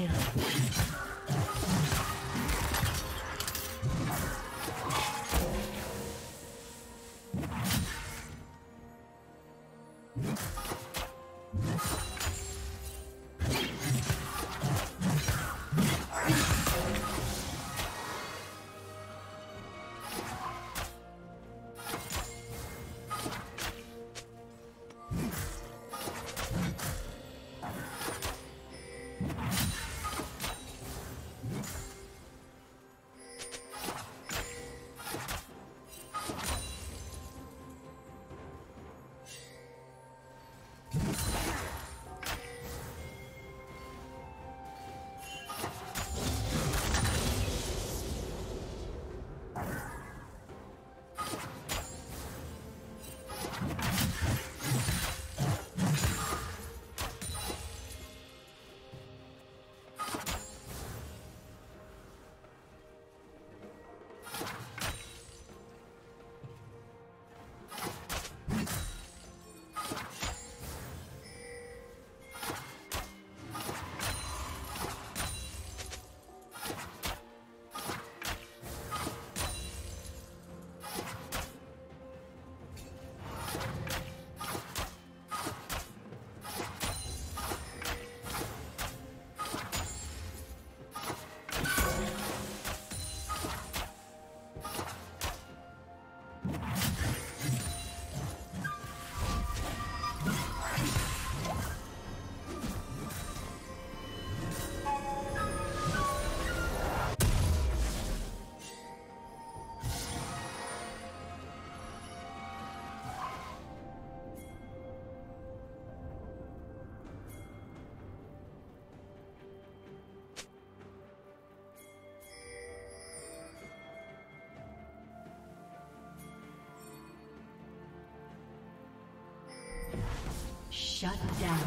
here. Shut down.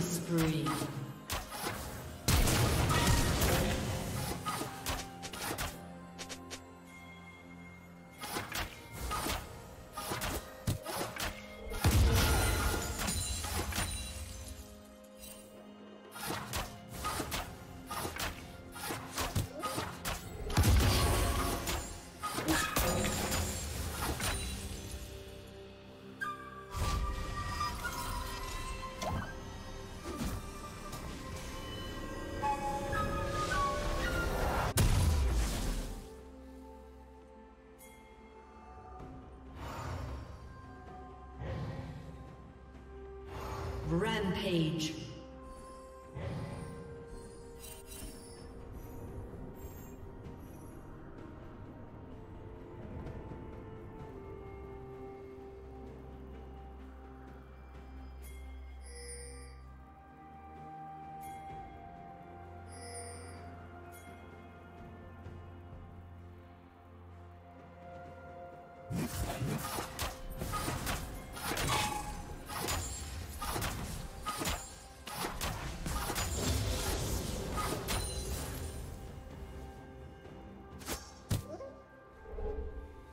Spree. Rampage.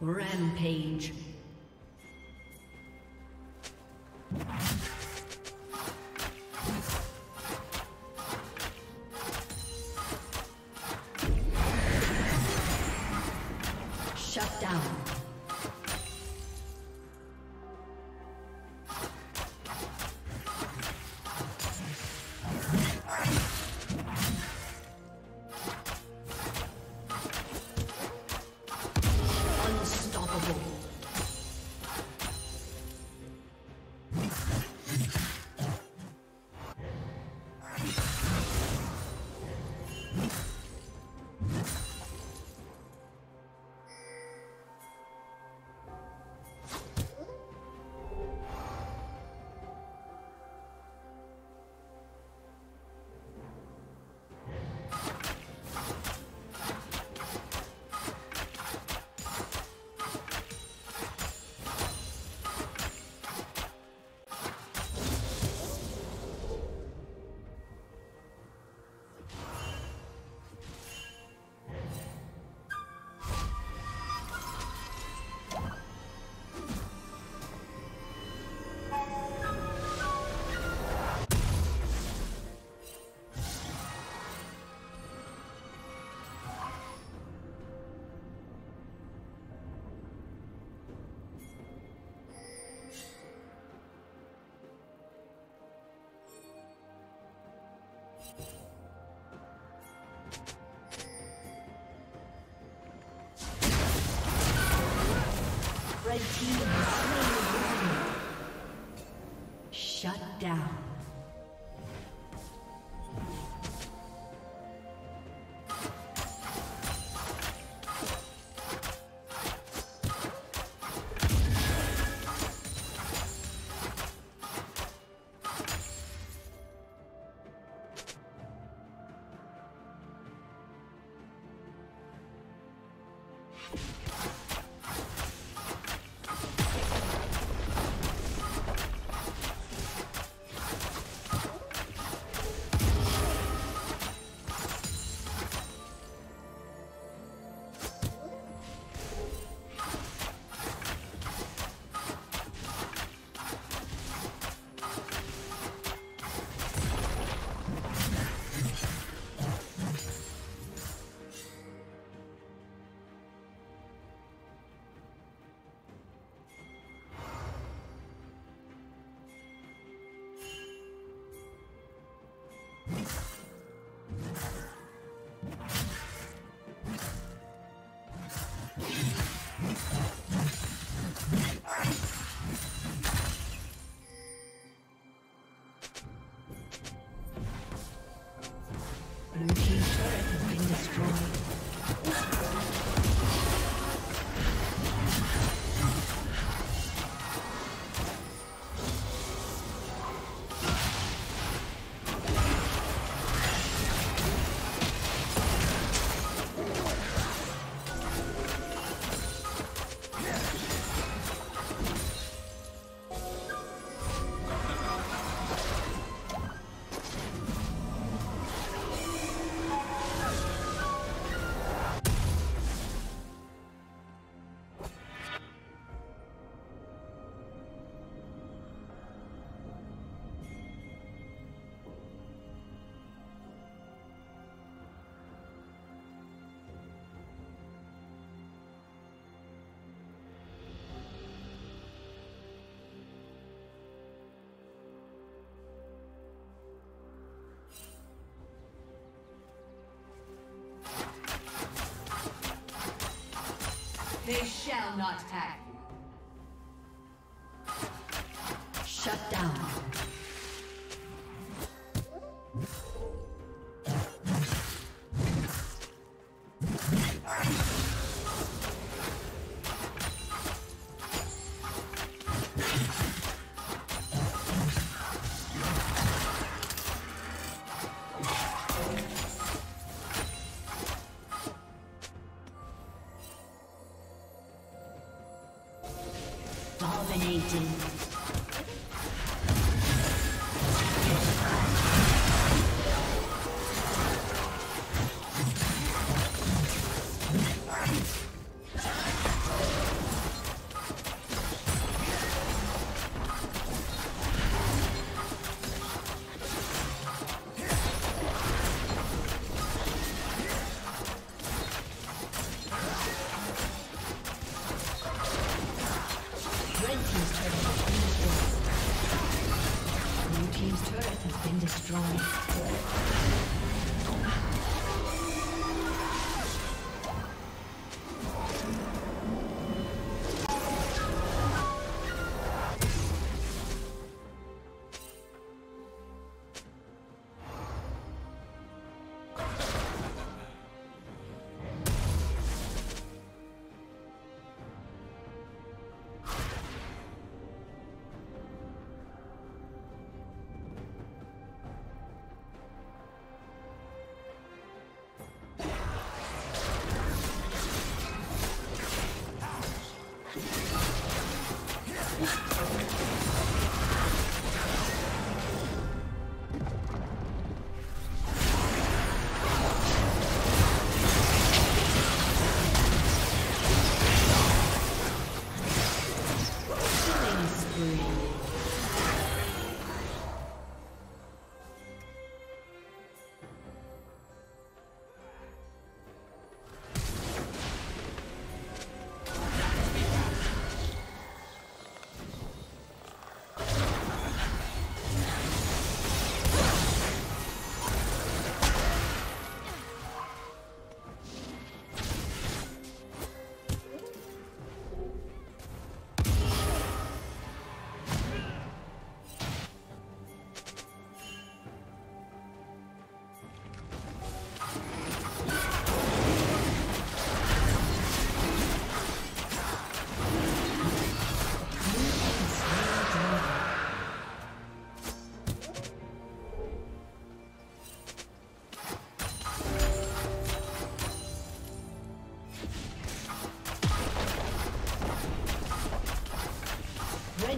Rampage. Shut down. Red team has slain the dragon. Shut down. They shall not attack you. Shut down. Dominating.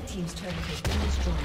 Red team's turret has been destroyed.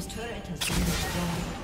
team's turret has been destroyed.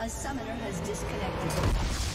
A summoner has disconnected.